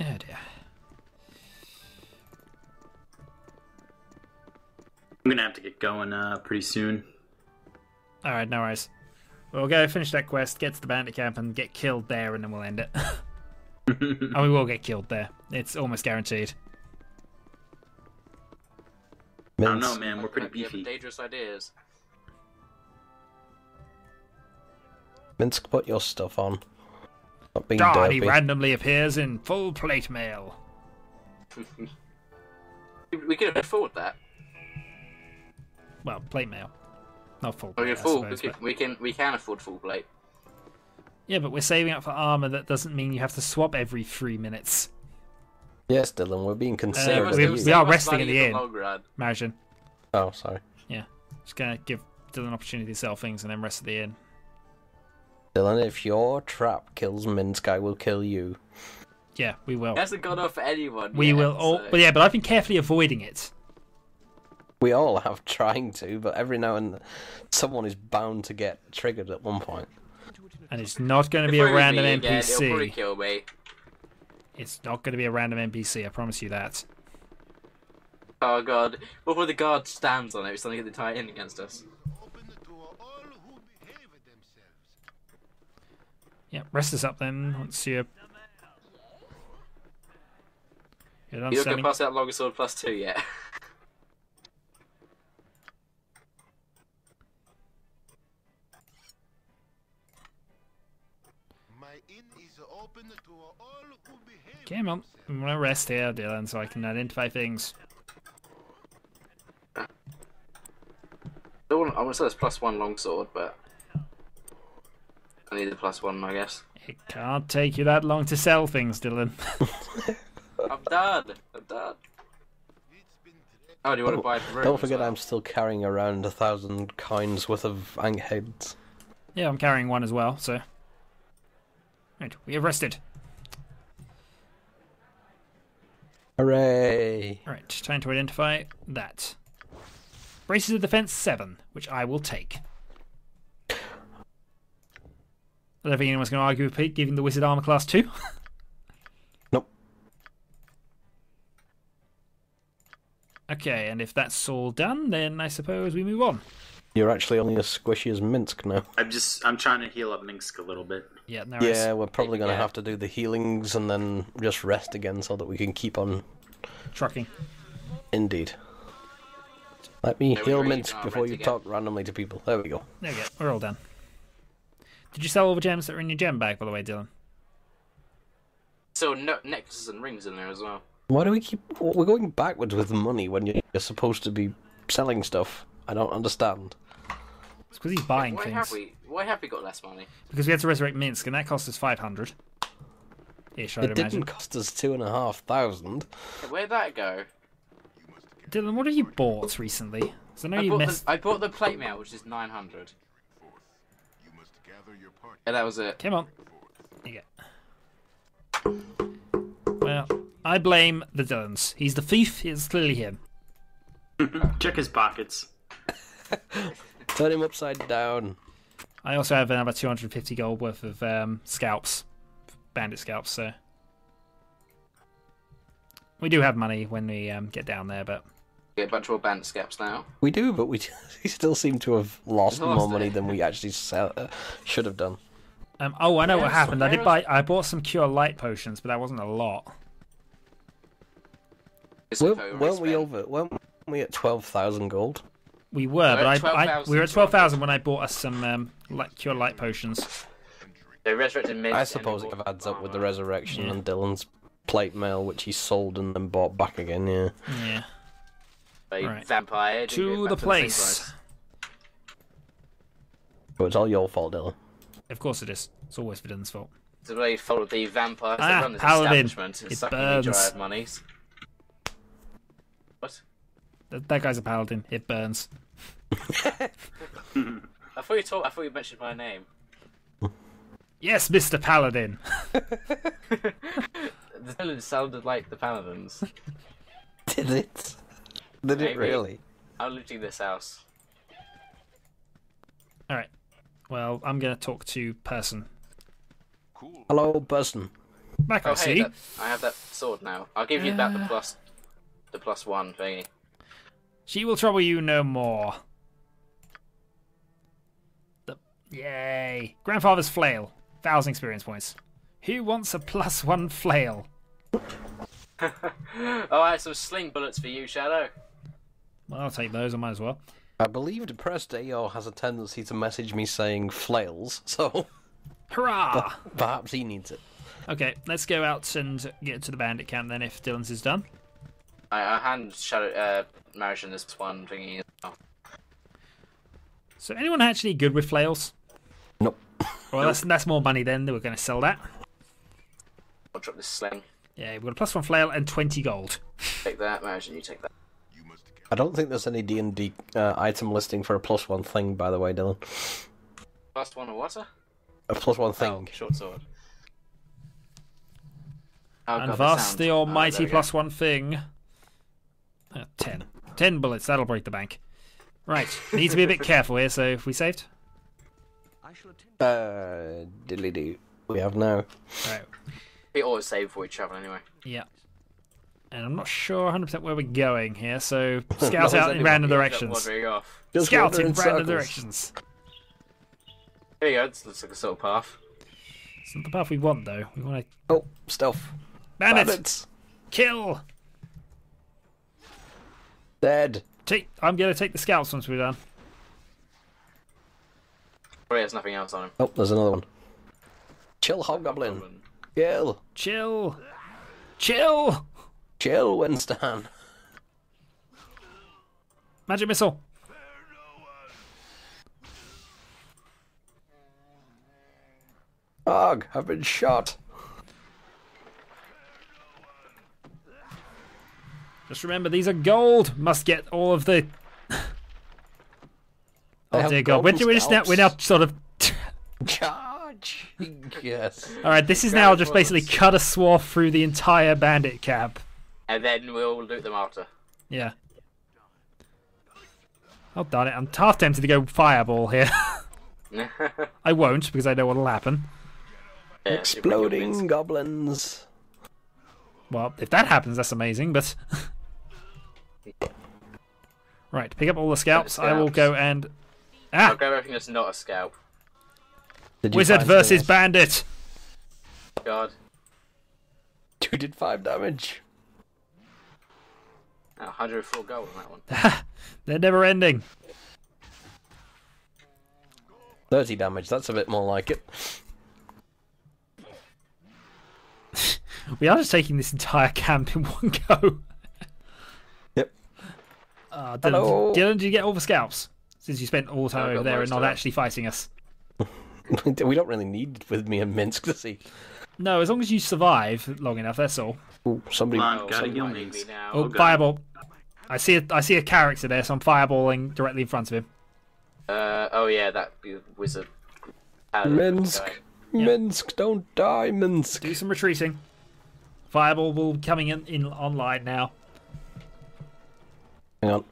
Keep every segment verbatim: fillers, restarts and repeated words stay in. Oh dear. I'm gonna have to get going uh, pretty soon. Alright, no worries. We'll go finish that quest, get to the bandit camp, and get killed there, and then we'll end it. And we will get killed there. It's almost guaranteed. I don't know, man. We're pretty beefy. Dangerous ideas. Minsc, put your stuff on. Not being God, derpy. He randomly appears in full plate mail. We can afford that. Well, plate mail, not full. Plate, we can, full, suppose, we, can but... we can we can afford full plate. Yeah, but we're saving up for armor. That doesn't mean you have to swap every three minutes. Yes, Dylan, we're being considerate. Uh, we, we, we are resting at the inn, Marishan. Oh, sorry. Yeah, just gonna give Dylan an opportunity to sell things and then rest at the inn. Dylan, if your trap kills Minsc, I will kill you. Yeah, we will. It hasn't gone off for anyone. We yet, will all, so. But yeah, but I've been carefully avoiding it. We all have trying to, but every now and then someone is bound to get triggered at one point. And it's not going to be a random N P C. It'll probably kill me. It's not going to be a random N P C, I promise you that. Oh god, what were the guard stands on it? It's something to tie in against us. Yeah, rest us up then, once you're... You're not going past that longsword plus two yet. Come on, I'm gonna rest here, Dylan, so I can identify things. I want to say it's plus one longsword, but I need a plus one, I guess. It can't take you that long to sell things, Dylan. I'm done. I'm done. Oh, do you want oh, to buy the room? Don't forget, well? I'm still carrying around a thousand coins worth of ang heads. Yeah, I'm carrying one as well. So, right, we have rested. Hooray! Alright, time to identify that. Braces of Defense seven, which I will take. I don't think anyone's going to argue with Pete giving the Wizard Armor Class two. Nope. Okay, and if that's all done, then I suppose we move on. You're actually only as squishy as Minsc now. I'm just, I'm trying to heal up Minsc a little bit. Yeah, no worries. Yeah, we're probably going to yeah. have to do the healings and then just rest again so that we can keep on... Trucking. Indeed. Let me no, heal Minsc before you again. talk randomly to people. There we go. There we go, we're all done. Did you sell all the gems that were in your gem bag, by the way, Dylan? So, no, necklaces and rings in there as well. Why do we keep... We're going backwards with money when you're supposed to be selling stuff. I don't understand. It's because he's buying why things. Have we, why have we got less money? Because we had to resurrect Minsc, and that cost us five hundred. Ish, I'd it imagine. Didn't cost us two and a half thousand. Where'd that go? Dylan, what have you bought recently? I know I you missed. The, I bought the plate mail, which is nine hundred. And that was it. Come on. Here you go. Well, I blame the Dylans. He's the thief. It's clearly him. Check his pockets. Turn him upside down. I also have another two hundred fifty gold worth of um, scalps, bandit scalps, so we do have money when we um, get down there, but get a bunch more bandit scalps now. We do, but we, we still seem to have lost, lost more it. money than we actually sell, uh, should have done. Um, oh, I know yes, what happened. I did buy. I bought some cure light potions, but that wasn't a lot. Weren't, weren't we over? Weren't we at twelve thousand gold? We were, we're but 12, I, 000, I we were at twelve thousand when I bought us some um, light, cure light potions. They resurrected Minsc. I suppose it adds up with the resurrection yeah. and Dylan's plate mail, which he sold and then bought back again. Yeah. Yeah. Right. Vampire. To the place. the place. But it's all your fault, Dylan. Of course it is. It's always Dylan's fault. The way you followed the vampires ah, that run this Paladin. establishment and sucking you dry of monies. What? That guy's a paladin. It burns. I thought you told, I thought you mentioned my name. Yes, Mister Paladin. The villain sounded like the paladins. Did it? Did Maybe. it really? I'm looting this house. All right. Well, I'm gonna talk to person. Hello, person. Back oh, I hey, see. That, I have that sword now. I'll give you uh... that the plus, the plus one thingy. She will trouble you no more. The... Yay! Grandfather's flail. Thousand experience points. Who wants a plus one flail? Oh, I have some sling bullets for you, Shadow. Well, I'll take those. I might as well. I believe depressed A O has a tendency to message me saying flails, so... Hurrah! Perhaps he needs it. Okay, let's go out and get to the bandit camp then if Dylan's is done. I, I hand Shadow, uh, Marishan this one thingy. Oh. So anyone actually good with flails? Nope. Well, nope. That's, that's more money then. We're going to sell that. I'll drop this sling. Yeah, we've got a plus one flail and twenty gold. Take that, Marishan, you take that. I don't think there's any D and D uh, item listing for a plus one thing, by the way, Dylan. Plus one what? A plus one thing. Oh, short sword. Oh, and God, thus the almighty oh, plus one thing. Uh, ten. Ten bullets, that'll break the bank. Right, need to be a bit careful here, so if we saved? Uh, diddly-doo. We have now. Right. We always save for each other anyway. Yeah. And I'm not sure one hundred percent where we're going here, so scout out in random directions. Scout in random directions. There you go, this looks like a sort of path. It's not the path we want, though. We want to... Oh, stealth. Bandits! Bandits. Kill! Dead. Take... I'm going to take the scouts once we're done. Probably has nothing else on him. Oh, there's another one. Chill, Hobgoblin. Hobgoblin. Kill. Chill. Chill! Chill, Winston. Magic missile. Arg, I've been shot. Just remember, these are gold. Must get all of the. Oh dear God! When do we just now? We're now sort of. Charge. Yes. All right, this is now just basically cut a swath through the entire bandit camp. And then we'll loot them after. Yeah. Oh, darn it. I'm half tempted to go fireball here. I won't, because I know what'll happen. Yeah, exploding goblins. Well, if that happens, that's amazing, but... Right, pick up all the scalps. Scalps. I will go and... Ah! I'll grab everything that's not a scalp. Wizard versus bandit! God. Two did five damage. one hundred four gold on that one. They're never ending. thirty damage, that's a bit more like it. We are just taking this entire camp in one go. Yep. Uh, Dylan, Hello. Dylan, did you get all the scalps? Since you spent all the time over there and not actually fighting us. We don't really need with me in Minsc to see. No, as long as you survive long enough, that's all. Ooh, somebody, oh, somebody you'll need me now. Oh, okay. Fireball. I see a, I see a character there, so I'm fireballing directly in front of him. Uh, oh yeah, that wizard. Minsc. Yep. Minsc, don't die, Minsc. Do some retreating. Fireball will be coming in, in online now. Hang on.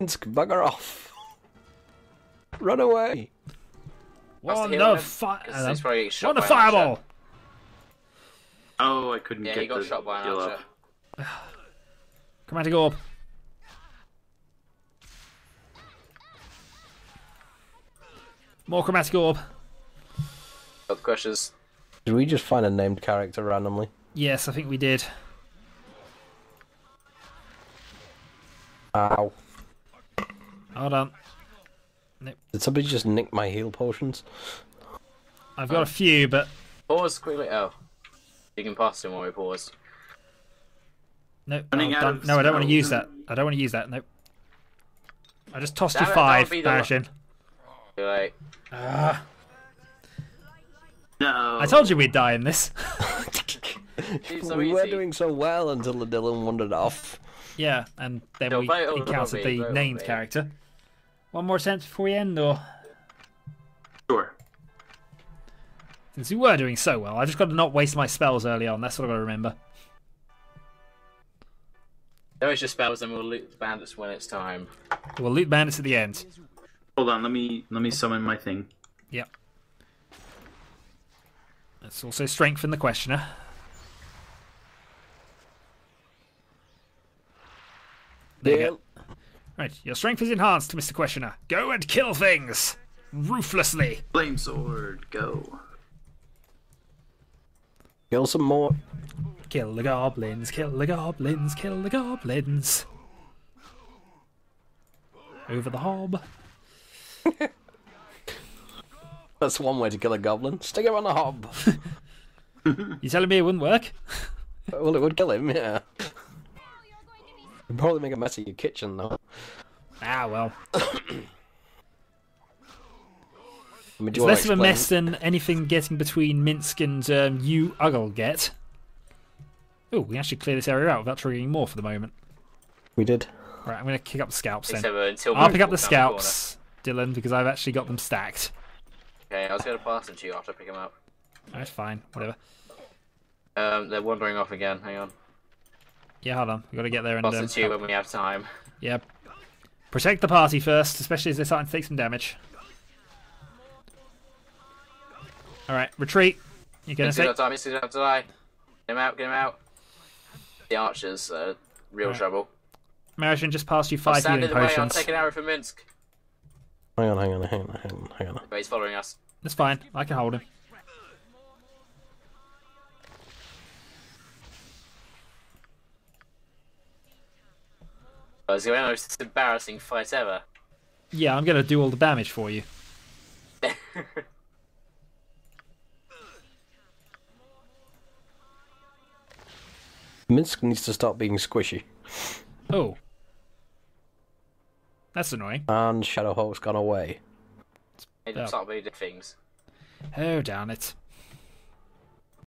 Minsc, bugger off. Run away. One the fi One the fireball. Oh, I couldn't yeah, get got the shot by an archer. Chromatic orb. More chromatic orb. Got the crushes. Did we just find a named character randomly? Yes, I think we did. Ow. Hold on. Nope. Did somebody just nick my heal potions? I've got oh. a few, but... Pause quickly. Oh. You can pass him while we pause. Nope. Oh, no, spells. I don't want to use that. I don't want to use that. Nope. I just tossed Damn you five, Marishan. Too late. Uh, no. I told you we'd die in this. So we were doing so well until the Dylan wandered off. Yeah, and then no, we encountered the me, named me. character. One more attempt before we end, or? Sure. Since we were doing so well, I just got to not waste my spells early on. That's what I got to remember. Don't waste your spells, and we'll loot the bandits when it's time. We'll loot bandits at the end. Hold on, let me let me summon my thing. Yep. Let's also strengthen the questioner. There you go. Right, your strength is enhanced, Mister Questioner. Go and kill things! Ruthlessly! Flame sword, go. Kill some more. Kill the goblins, kill the goblins, kill the goblins. Over the hob. That's one way to kill a goblin. Stick him on the hob. You telling me it wouldn't work? Well, it would kill him, yeah. You'd probably make a mess of your kitchen, though. Ah, well. I mean, it's less of a mess than anything getting between Minsc and um, you, Uggle, get. Oh, we actually clear this area out without triggering more for the moment. We did. Right, I'm going to kick up the scalps then. Until I'll pick up the scalps, the Dylan, because I've actually got them stacked. Okay, I was going to pass them to you after I pick them up. That's fine, whatever. Um, they're wandering off again, hang on. Yeah, hold on. We've got to get there and... Pass it to you when we have time. Yep. Protect the party first, especially as they're starting to take some damage. Alright, retreat. You're going to take... Time. He's going to die. Get him out, get him out. The archers are real right. trouble. Marishan just passed you five healing potions. I'll take an arrow from Minsc. Hang on, hang on, hang on, hang on, hang on. But he's following us. That's fine. I can hold him. It's the most embarrassing fight ever. Yeah, I'm going to do all the damage for you. Minsc needs to stop being squishy. Oh. That's annoying. And Shadowhawk's gone away. It's oh. Start moving things. Oh, darn it.